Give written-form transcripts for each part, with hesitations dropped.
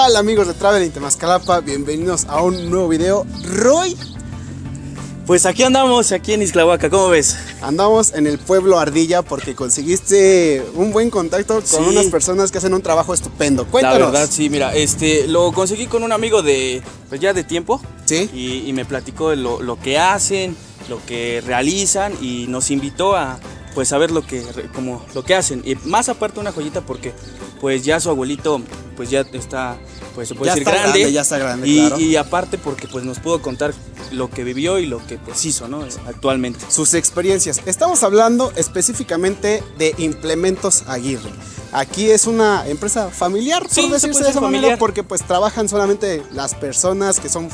Hola amigos de Traveling Temascalapa, bienvenidos a un nuevo video. Roy, pues aquí andamos, aquí en Ixtlahuaca, ¿cómo ves? Andamos en el pueblo Ardilla porque conseguiste un buen contacto con unas personas que hacen un trabajo estupendo. Cuéntanos. La verdad, sí, mira, lo conseguí con un amigo de, pues ya de tiempo. Sí. Y me platicó lo que hacen, lo que realizan y nos invitó a, pues a ver lo que hacen. Y más aparte una joyita porque, pues ya su abuelito, pues ya está, pues se puede decir grande, ya está grande, claro. Y aparte porque pues nos pudo contar lo que vivió y lo que pues hizo, ¿no? Actualmente. Sus experiencias. Estamos hablando específicamente de Implementos Aguirre. Aquí es una empresa familiar, por decirse de esa manera, porque pues trabajan solamente las personas que son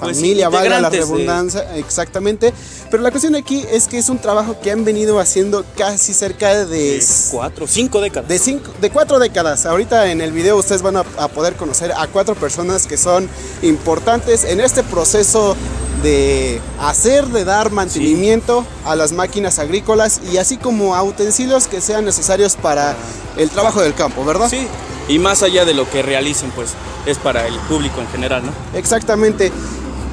familia, pues valga la redundancia, exactamente. Pero la cuestión aquí es que es un trabajo que han venido haciendo casi cerca de 4 o 5 décadas. De 4 décadas. Ahorita en el video ustedes van a poder conocer a 4 personas que son importantes en este proceso de hacer, de dar mantenimiento a las máquinas agrícolas y así como a utensilios que sean necesarios para el trabajo del campo, ¿verdad? Sí. Y más allá de lo que realicen, pues es para el público en general, ¿no? Exactamente.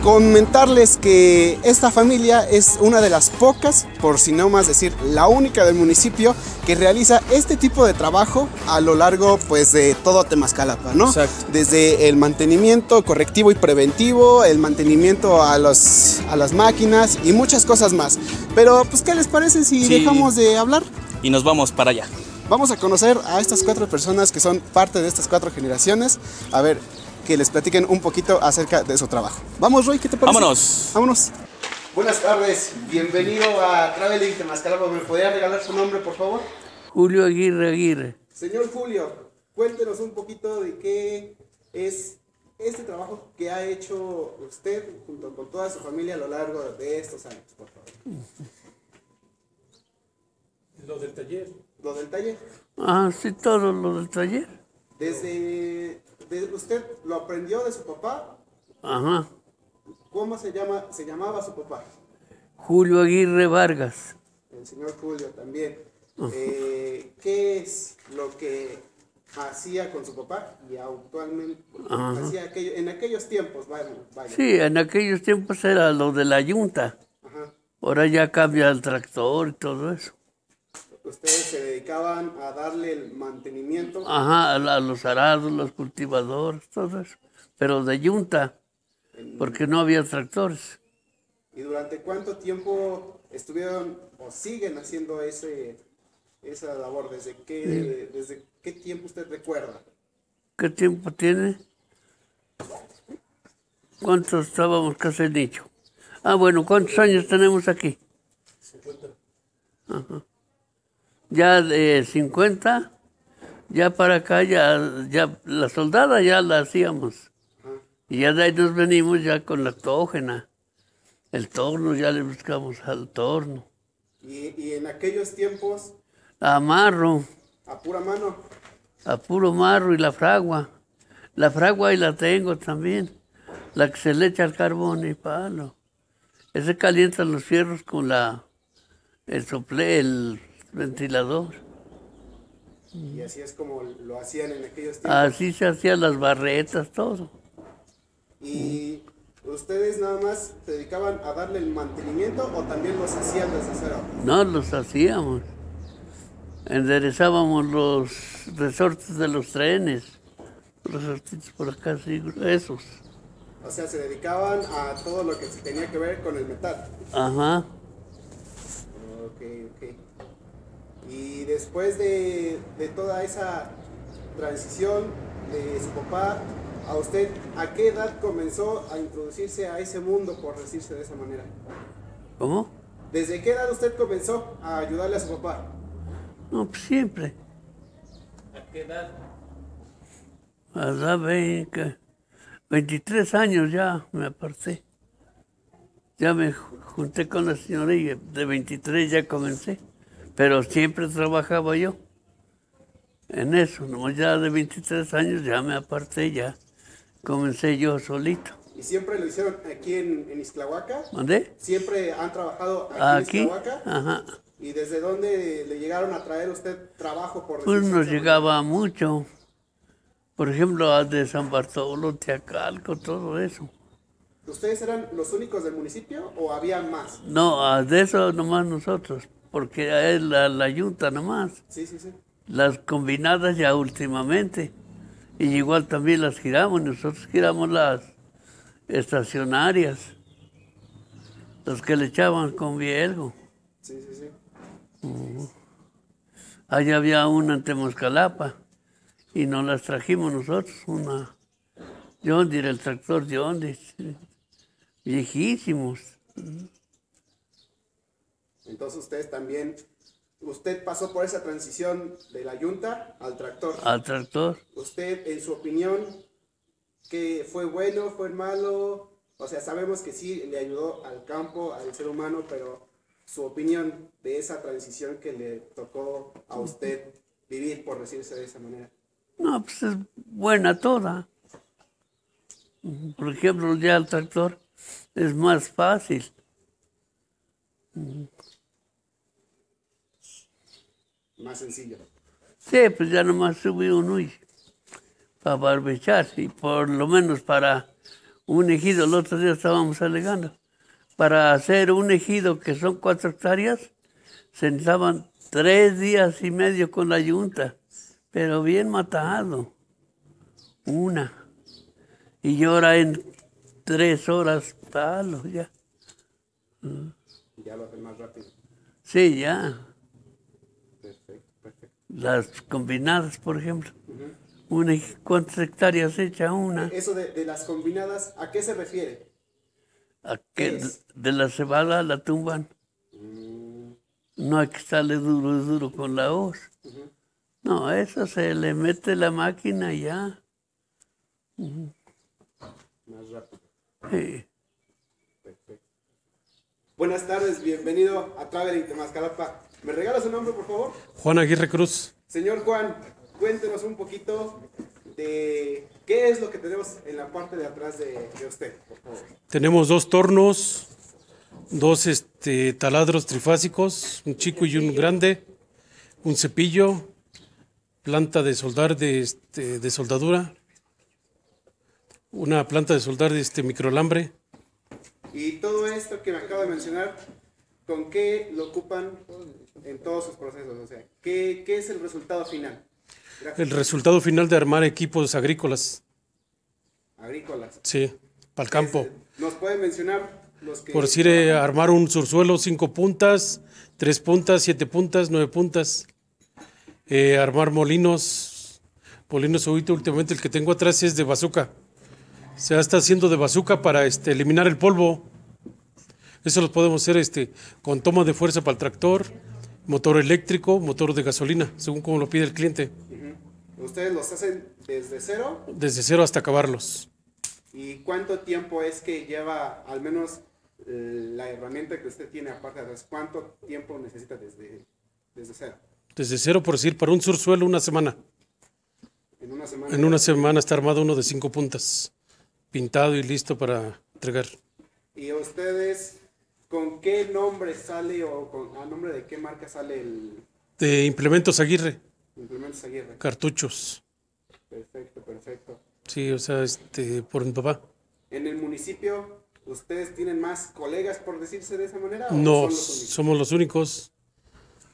Comentarles que esta familia es una de las pocas, por si no más decir, la única del municipio que realiza este tipo de trabajo a lo largo pues de todo Temascalapa, ¿no? Exacto. Desde el mantenimiento correctivo y preventivo, el mantenimiento a las máquinas y muchas cosas más. Pero pues ¿qué les parece si dejamos de hablar? Y nos vamos para allá. Vamos a conocer a estas 4 personas que son parte de estas 4 generaciones. A ver, que les platiquen un poquito acerca de su trabajo. Vamos, Roy, ¿qué te parece? Vámonos. Vámonos. Buenas tardes, bienvenido a Traveling Temascalapa. ¿Me podría regalar su nombre, por favor? Julio Aguirre. Señor Julio, cuéntenos un poquito de qué es este trabajo que ha hecho usted junto con toda su familia a lo largo de estos años, por favor. Lo del taller. ¿Lo del taller? Ah, sí, todo lo del taller. ¿Usted lo aprendió de su papá? Ajá. ¿Cómo se llamaba su papá? Julio Aguirre Vargas. El señor Julio también. ¿Qué es lo que hacía con su papá? Y actualmente hacía en aquellos tiempos, vaya. Sí, en aquellos tiempos era lo de la yunta. Ajá. Ahora ya cambia el tractor y todo eso. Ustedes se dedicaban a darle el mantenimiento. Ajá, a los arados, los cultivadores, todo eso. Pero de yunta, porque no había tractores. ¿Y durante cuánto tiempo estuvieron o siguen haciendo esa labor? ¿Desde qué tiempo usted recuerda? ¿Qué tiempo tiene? ¿Cuánto estábamos casi dicho? Ah, bueno, ¿cuántos años tenemos aquí? 50. Ajá. Ya de 50, ya para acá, ya la soldada ya la hacíamos. Y ya de ahí nos venimos ya con lactógena. El torno, ya le buscamos al torno. ¿Y en aquellos tiempos? Amarro. ¿A pura mano? A puro marro y la fragua. La fragua ahí la tengo también. La que se le echa al carbón y palo. Ese calienta los fierros con el ventilador. Y así es como lo hacían en aquellos tiempos. Así se hacían las barretas, todo. ¿Y ustedes nada más se dedicaban a darle el mantenimiento o también los hacían desde cero? No, los hacíamos. Enderezábamos los resortes de los trenes, los resortes por acá, sí, gruesos. O sea, se dedicaban a todo lo que se tenía que ver con el metal. Ajá. Ok. Y después de toda esa transición de su papá a usted, ¿a qué edad comenzó a introducirse a ese mundo, por decirse de esa manera? ¿Cómo? ¿Desde qué edad usted comenzó a ayudarle a su papá? No, pues siempre. ¿A qué edad? A la 23 años ya me aparté. Ya me junté con la señora y de 23 ya comencé. Pero siempre trabajaba yo en eso. Nomás ya de 23 años ya me aparté, ya comencé yo solito. ¿Y siempre lo hicieron aquí en Ixtlahuaca? ¿Dónde? ¿Siempre han trabajado aquí en Ixtlahuaca? Ajá. ¿Y desde dónde le llegaron a traer usted trabajo? Pues nos llegaba mucho. Por ejemplo, de San Bartolo, Teacalco, todo eso. ¿Ustedes eran los únicos del municipio o había más? No, de eso nomás nosotros, porque es la yunta nomás. Sí, sí, sí. Las combinadas ya últimamente. Y igual también las giramos, nosotros giramos las estacionarias. Las que le echaban con bielgo. Sí, sí, sí. Allá había una en Temascalapa y nos las trajimos nosotros, una John Deere, el tractor John Deere, viejísimos. Entonces ustedes también, usted pasó por esa transición de la yunta al tractor. Al tractor. Usted, en su opinión, ¿qué fue bueno, fue malo? O sea, sabemos que sí le ayudó al campo, al ser humano, pero su opinión de esa transición que le tocó a usted vivir, por decirse de esa manera. No, pues es buena toda. Por ejemplo, ya el tractor es más fácil. Más sencillo. Sí, pues ya nomás subí un huy para barbechar y por lo menos para un ejido, el otro día estábamos alegando. Para hacer un ejido, que son 4 hectáreas, se necesitaban 3 días y medio con la yunta, pero bien matado, una. Y ahora en 3 horas, palo, ya. Ya lo hacen más rápido. Sí, ya. Perfecto, perfecto. Las combinadas, por ejemplo. Uh-huh. ¿Cuántas hectáreas echa una? Eso de las combinadas, ¿a qué se refiere? A que de la cebada la tumban. No hay que estarle duro, duro con la hoz. Uh-huh. No, eso se le mete la máquina y ya. Uh-huh. Más rápido. Sí. Perfecto. Buenas tardes, bienvenido a Traveling Temascalapa. ¿Me regala su nombre, por favor? Juan Aguirre Cruz. Señor Juan, cuéntenos un poquito de qué es lo que tenemos en la parte de atrás de usted, por favor. Tenemos 2 tornos, 2 taladros trifásicos, un chico y un grande, un cepillo, planta de soldar de soldadura, una planta de soldar de microalambre. Y todo esto que me acabo de mencionar, ¿con qué lo ocupan en todos sus procesos? O sea, ¿qué es el resultado final? Gracias. El resultado final de armar equipos agrícolas. ¿Agrícolas? Sí, para el campo. ¿Nos pueden mencionar los que...? Por decir, armar un sursuelo, 5 puntas, 3 puntas, 7 puntas, 9 puntas. Armar molinos, ahorita últimamente el que tengo atrás es de bazuca. Se está haciendo de bazuca para eliminar el polvo. Eso lo podemos hacer con toma de fuerza para el tractor, motor eléctrico, motor de gasolina, según como lo pide el cliente. ¿Ustedes los hacen desde cero? Desde cero hasta acabarlos. ¿Y cuánto tiempo es que lleva al menos la herramienta que usted tiene aparte de atrás, ¿cuánto tiempo necesita desde cero? Desde cero, por decir, para un sursuelo, una semana. En una semana. En una semana está armado uno de 5 puntas, pintado y listo para entregar. ¿Y ustedes con qué nombre sale o a nombre de qué marca sale el...? De Implementos Aguirre. Implementos Aguirre. Cartuchos. Perfecto, perfecto. Sí, o sea, por mi papá. ¿En el municipio ustedes tienen más colegas, por decirse de esa manera? No, somos los únicos.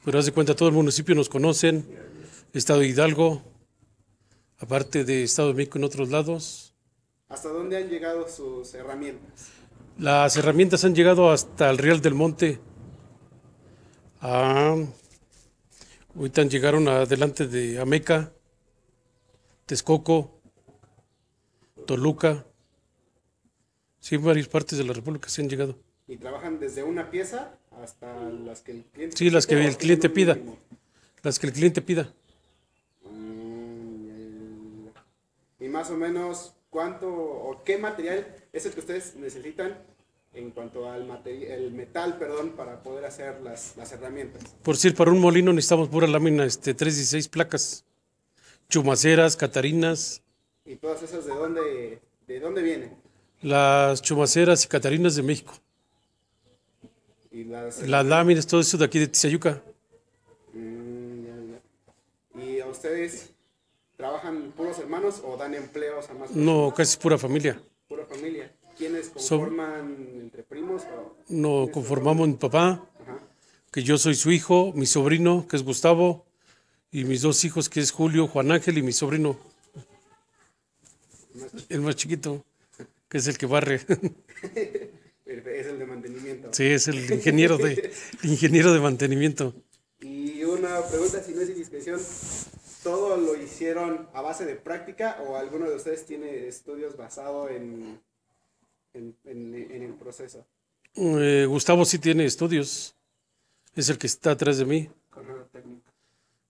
Pero haz de cuenta, todo el municipio nos conocen. Estado de Hidalgo, aparte de Estado de México en otros lados. ¿Hasta dónde han llegado sus herramientas? Las herramientas han llegado hasta el Real del Monte. Ahorita llegaron adelante de Ameca, Texcoco, Toluca. Sí, varias partes de la República se han llegado. ¿Y trabajan desde una pieza hasta las que el cliente pida? Sí, las que el cliente pida. Las que el cliente pida. Y más o menos, ¿cuánto o qué material es el que ustedes necesitan en cuanto al metal, perdón, para poder hacer las herramientas? Por decir, para un molino necesitamos pura lámina 316 placas, chumaceras, catarinas. ¿Y todas esas de dónde vienen? Las chumaceras y catarinas de México. ¿Y las láminas, todo eso de aquí de Tizayuca? ¿Y a ustedes trabajan puros hermanos o dan empleos a más personas? No, casi es pura familia. Pura familia. ¿Quiénes conforman entre primos? No, conformamos mi papá, ajá, que yo soy su hijo, mi sobrino, que es Gustavo, y mis 2 hijos, que es Julio, Juan Ángel, y mi sobrino, el más chiquito, que es el que barre. Es el de mantenimiento. Sí, es el ingeniero de mantenimiento. Y una pregunta, si no es indiscreción, ¿todo lo hicieron a base de práctica o alguno de ustedes tiene estudios basados en el proceso? Gustavo sí tiene estudios, es el que está atrás de mí. Carrera técnica.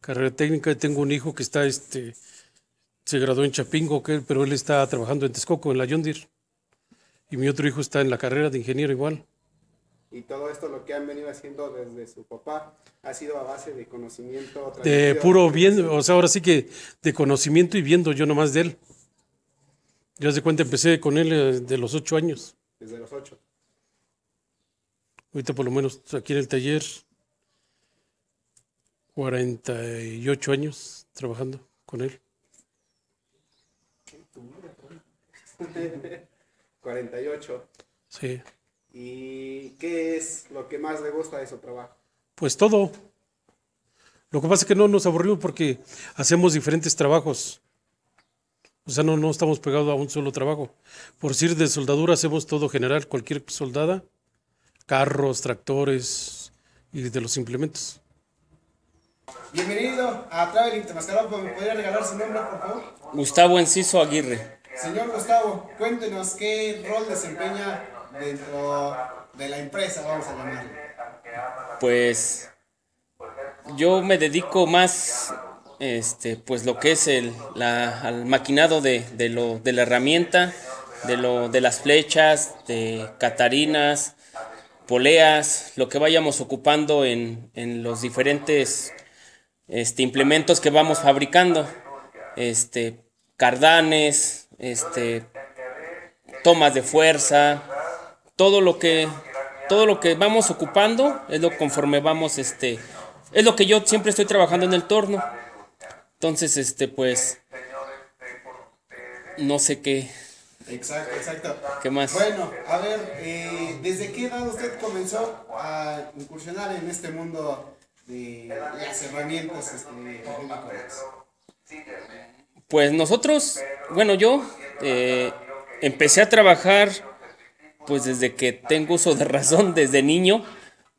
Carrera técnica. Tengo un hijo que está, se graduó en Chapingo, pero él está trabajando en Texcoco, en la John Deere. Y mi otro hijo está en la carrera de ingeniero igual. Y todo esto lo que han venido haciendo desde su papá ha sido a base de conocimiento. De puro bien, o sea, ahora sí que de conocimiento y viendo yo nomás de él. Yo hace cuenta empecé con él desde los 8 años. Desde los 8. Ahorita por lo menos aquí en el taller, 48 años trabajando con él. 48. Sí. ¿Y qué es lo que más le gusta de su trabajo? Pues todo. Lo que pasa es que no nos aburrimos porque hacemos diferentes trabajos. O sea, no estamos pegados a un solo trabajo. Por decir, de soldadura hacemos todo general, cualquier soldada, carros, tractores y de los implementos. Bienvenido a Traveling Temascalapa. ¿Me podría regalar su nombre, por favor? Gustavo Enciso Aguirre. Señor Gustavo, cuéntenos qué rol desempeña dentro de la empresa, vamos a llamarle. Pues yo me dedico más... pues lo que es al maquinado de la herramienta, de las flechas, de catarinas, poleas, lo que vayamos ocupando en los diferentes implementos que vamos fabricando, cardanes, tomas de fuerza, todo lo que vamos ocupando es lo conforme vamos, es lo que yo siempre estoy trabajando en el torno. Entonces, pues, no sé qué. Exacto, exacto. ¿Qué más? Bueno, a ver, ¿desde qué edad usted comenzó a incursionar en este mundo de las herramientas agrícolas? Pues nosotros, bueno, yo empecé a trabajar, pues, desde que tengo uso de razón, desde niño.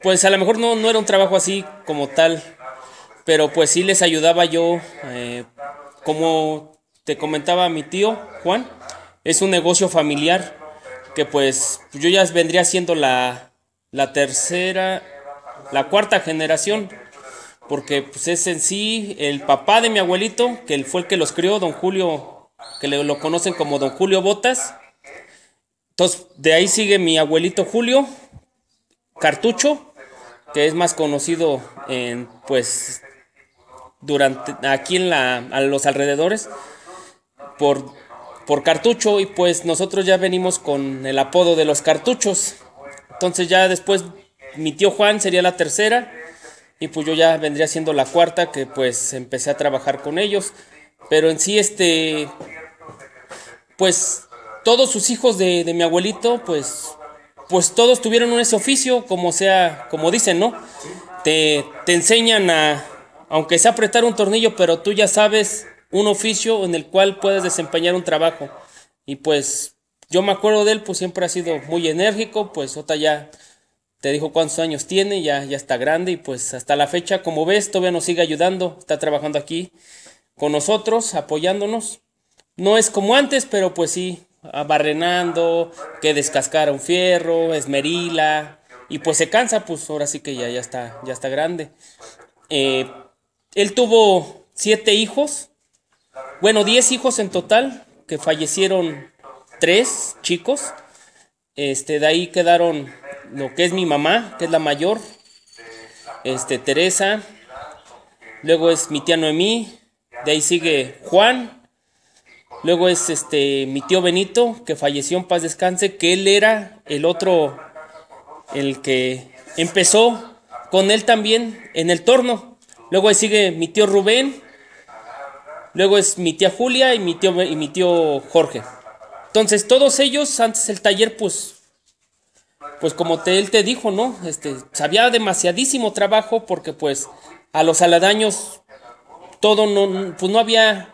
Pues, a lo mejor no era un trabajo así como tal, pero pues sí les ayudaba yo, como te comentaba mi tío Juan, es un negocio familiar que pues yo ya vendría siendo la cuarta generación, porque pues es en sí el papá de mi abuelito, que él fue el que los crió, don Julio, que lo conocen como don Julio Botas. Entonces de ahí sigue mi abuelito Julio, cartucho, que es más conocido en, pues, durante aquí en a los alrededores por cartucho, y pues nosotros ya venimos con el apodo de los cartuchos. Entonces ya después mi tío Juan sería la tercera y pues yo ya vendría siendo la cuarta, que pues empecé a trabajar con ellos. Pero en sí pues todos sus hijos de mi abuelito pues todos tuvieron ese oficio, como sea, como dicen, ¿no? Te enseñan a, aunque sea apretar un tornillo, pero tú ya sabes un oficio en el cual puedes desempeñar un trabajo. Y pues yo me acuerdo de él, pues siempre ha sido muy enérgico, pues Ota ya te dijo cuántos años tiene, ya está grande, y pues hasta la fecha, como ves, todavía nos sigue ayudando, está trabajando aquí con nosotros, apoyándonos. No es como antes, pero pues sí, barrenando, que descascara un fierro, esmerila, y pues se cansa, pues ahora sí que ya está grande. Él tuvo 7 hijos, bueno, 10 hijos en total, que fallecieron 3 chicos. De ahí quedaron lo que es mi mamá, que es la mayor, Teresa, luego es mi tía Noemí, de ahí sigue Juan. Luego es mi tío Benito, que falleció, en paz descanse, que él era el otro, el que empezó con él también en el torno. Luego ahí sigue mi tío Rubén, luego es mi tía Julia y mi tío Jorge. Entonces todos ellos, antes el taller, pues como él te dijo, ¿no? Sabía demasiadísimo trabajo, porque pues a los aladaños todo no, pues no había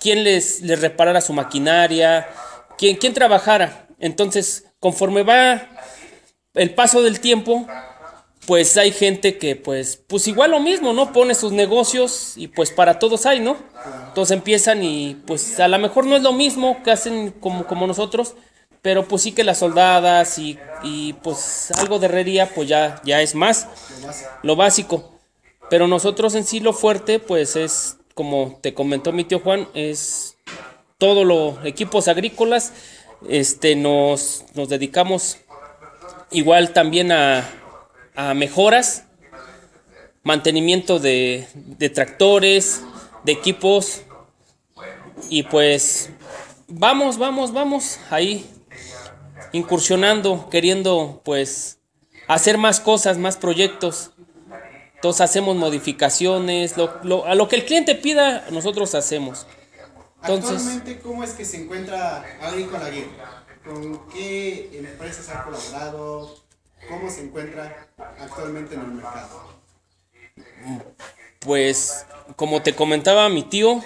quién les reparara su maquinaria, quién trabajara. Entonces, conforme va el paso del tiempo, pues hay gente que pues igual lo mismo, ¿no? Pone sus negocios y pues para todos hay, ¿no? Entonces empiezan y pues a lo mejor no es lo mismo que hacen como nosotros, pero pues sí que las soldadas y pues algo de herrería pues ya es más lo básico. Pero nosotros en sí lo fuerte pues es, como te comentó mi tío Juan, es todos los equipos agrícolas. Nos dedicamos igual también a mejoras, mantenimiento de tractores, de equipos, y pues vamos ahí incursionando, queriendo pues hacer más cosas, más proyectos. Entonces hacemos modificaciones, a lo que el cliente pida nosotros hacemos. Entonces, actualmente, ¿cómo es que se encuentra Agrícola Aguirre? ¿Con qué empresas ha colaborado? ¿Cómo se encuentra actualmente en el mercado? Pues, como te comentaba mi tío,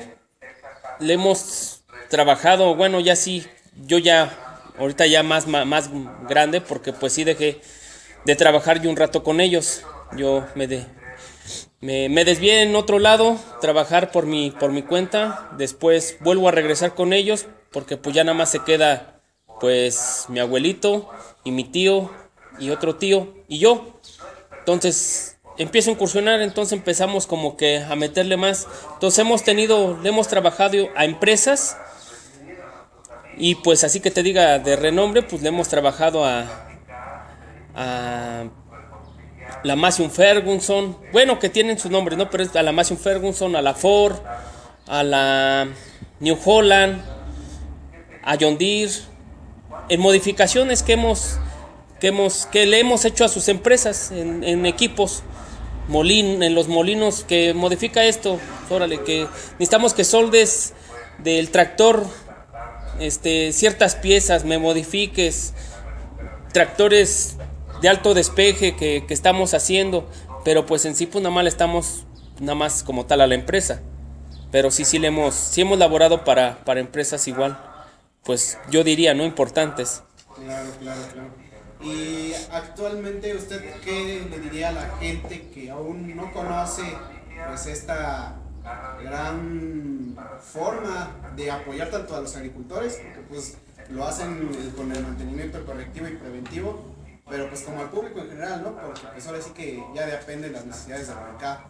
le hemos trabajado, bueno, ya sí, yo ya, ahorita ya más grande, porque pues sí dejé de trabajar yo un rato con ellos. Yo me desvié en otro lado, trabajar por mi cuenta. Después vuelvo a regresar con ellos, porque pues ya nada más se queda pues mi abuelito y mi tío y otro tío y yo. Entonces empiezo a incursionar, entonces empezamos como que a meterle más. Entonces le hemos trabajado a empresas, y pues así que te diga de renombre, pues le hemos trabajado a la Massey Ferguson, bueno, que tienen sus nombres, ¿no? Pero es a la Massey Ferguson, a la Ford, a la New Holland, a John Deere, en modificaciones que le hemos hecho a sus empresas, en equipos, en los molinos, que modifica esto, órale, que necesitamos que soldes del tractor ciertas piezas, me modifiques, tractores de alto despeje que estamos haciendo, pero pues en sí pues nada más le estamos nada más como tal a la empresa, pero sí le hemos laborado para empresas igual, pues yo diría, ¿no? Importantes. Claro. Y actualmente, ¿usted qué le diría a la gente que aún no conoce pues esta gran forma de apoyar tanto a los agricultores, porque pues lo hacen con el mantenimiento correctivo y preventivo, pero pues como al público en general, ¿no? Porque pues ahora sí que ya depende de las necesidades del mercado?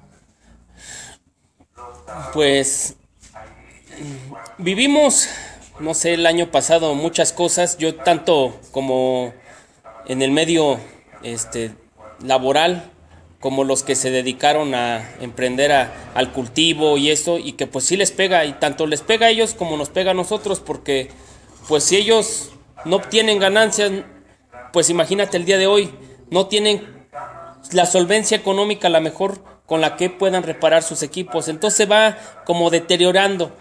Pues vivimos, no sé, el año pasado muchas cosas. Yo tanto como en el medio laboral, como los que se dedicaron a emprender al cultivo y eso, y que pues sí les pega, y tanto les pega a ellos como nos pega a nosotros, porque pues si ellos no obtienen ganancias, pues imagínate el día de hoy, no tienen la solvencia económica la mejor con la que puedan reparar sus equipos, entonces va como deteriorando,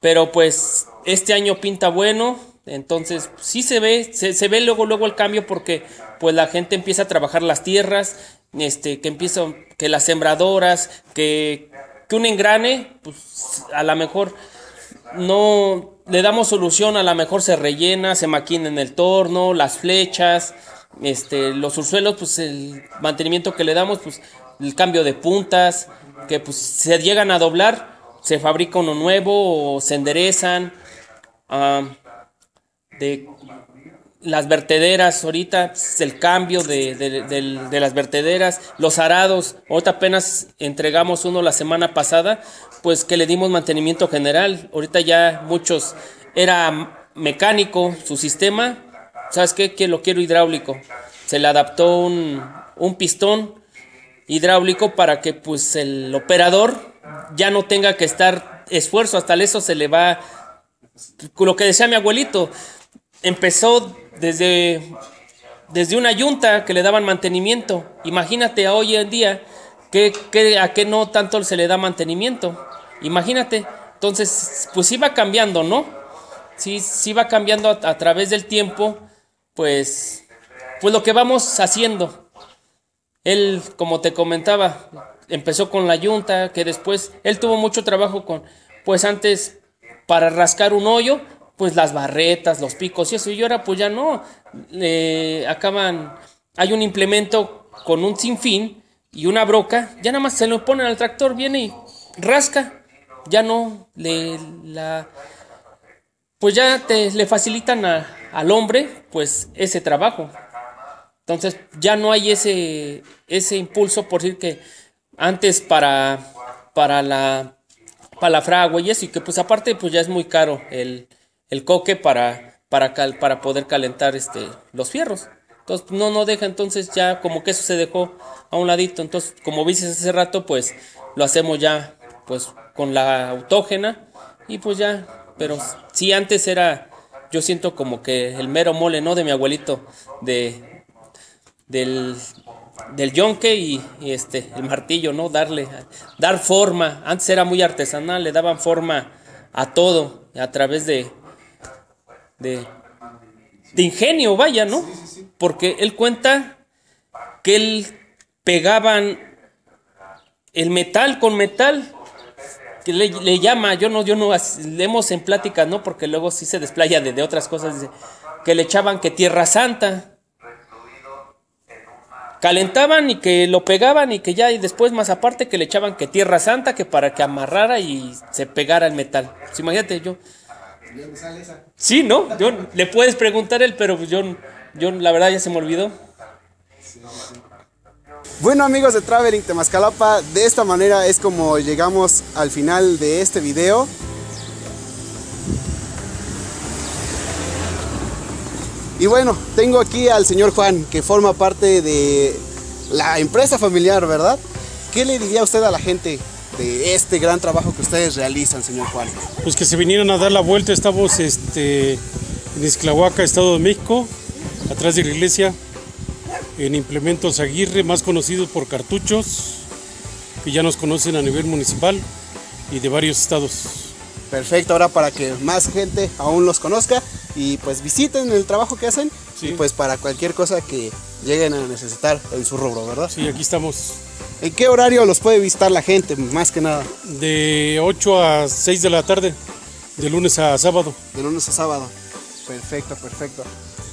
pero pues este año pinta bueno. Entonces sí se ve luego el cambio, porque pues la gente empieza a trabajar las tierras, que las sembradoras, que un engrane, pues a lo mejor no le damos solución, a lo mejor se rellena, se maquina en el torno, las flechas, los ursuelos, pues el mantenimiento que le damos, pues el cambio de puntas, que pues se llegan a doblar, se fabrica uno nuevo o se enderezan. De las vertederas, ahorita pues, el cambio de las vertederas, los arados, ahorita apenas entregamos uno la semana pasada, pues que le dimos mantenimiento general, ahorita ya muchos, era mecánico su sistema, ¿sabes qué? Que lo quiero hidráulico, se le adaptó un pistón hidráulico para que pues el operador ya no tenga que estar esfuerzo, hasta eso se le va, lo que decía mi abuelito. Empezó desde una yunta que le daban mantenimiento. Imagínate a hoy en día a qué no tanto se le da mantenimiento. Imagínate. Entonces, pues sí va cambiando, ¿no? Sí va cambiando a través del tiempo, pues lo que vamos haciendo. Él, como te comentaba, empezó con la yunta, que después él tuvo mucho trabajo con, pues antes para rascar un hoyo, pues las barretas, los picos y eso, y ahora pues ya no, hay un implemento con un sinfín y una broca, ya nada más se lo ponen al tractor, viene y rasca, ya no, pues ya le facilitan al hombre, pues ese trabajo, entonces ya no hay ese impulso, por decir que antes para la fragua y eso, y que pues aparte pues ya es muy caro el coque para poder calentar los fierros. Entonces no deja, entonces ya como que eso se dejó a un ladito. Entonces, como viste hace rato, pues lo hacemos ya pues con la autógena y pues ya, pero sí antes era, yo siento como que el mero mole, ¿no? De mi abuelito, del yonque y el martillo, ¿no? Dar forma. Antes era muy artesanal, le daban forma a todo a través de ingenio, vaya, ¿no? Sí. Porque él cuenta que él pegaban el metal con metal, que le llama, yo no, leemos en pláticas, ¿no? Porque luego sí se desplaya de otras cosas, dice, que le echaban que Tierra Santa, calentaban y que lo pegaban y que ya, y después más aparte que le echaban que Tierra Santa, que para que amarrara y se pegara el metal. Pues imagínate, yo... Sí, ¿no? Yo, le puedes preguntar él, pero yo la verdad ya se me olvidó. Bueno, amigos de Traveling Temascalapa, de esta manera es como llegamos al final de este video. Y bueno, tengo aquí al señor Juan, que forma parte de la empresa familiar, ¿verdad? ¿Qué le diría usted a la gente de este gran trabajo que ustedes realizan, señor Juan? Pues que se vinieron a dar la vuelta, estamos en Ixtlahuaca, Estado de México, atrás de la iglesia, en Implementos Aguirre, más conocidos por Cartuchos, que ya nos conocen a nivel municipal y de varios estados. Perfecto, ahora para que más gente aún los conozca y pues visiten el trabajo que hacen, sí. Y pues para cualquier cosa que lleguen a necesitar en su rubro, ¿verdad? Sí, aquí estamos. ¿En qué horario los puede visitar la gente, más que nada? De 8 a 6 de la tarde, de lunes a sábado. De lunes a sábado. Perfecto, perfecto.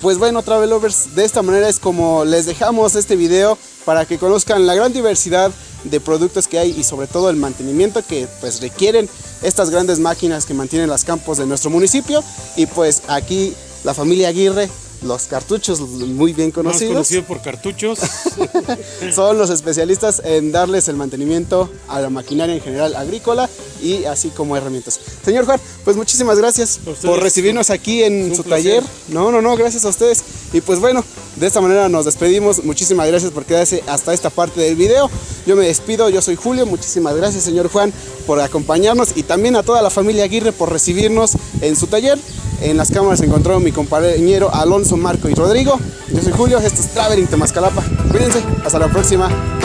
Pues bueno, Travelovers, de esta manera es como les dejamos este video para que conozcan la gran diversidad de productos que hay y sobre todo el mantenimiento que pues requieren estas grandes máquinas que mantienen los campos de nuestro municipio. Y pues aquí la familia Aguirre, los Cartuchos, muy bien conocidos. Más conocido por Cartuchos. Son los especialistas en darles el mantenimiento a la maquinaria en general agrícola y así como herramientas. Señor Juan, pues muchísimas gracias por recibirnos aquí en su taller. No, gracias a ustedes. Y pues bueno, de esta manera nos despedimos. Muchísimas gracias por quedarse hasta esta parte del video. Yo me despido, yo soy Julio. Muchísimas gracias, señor Juan, por acompañarnos, y también a toda la familia Aguirre por recibirnos en su taller. En las cámaras se encontró mi compañero Alonso, Marco y Rodrigo. Yo soy Julio, esto es Traveling Temascalapa. Cuídense, hasta la próxima.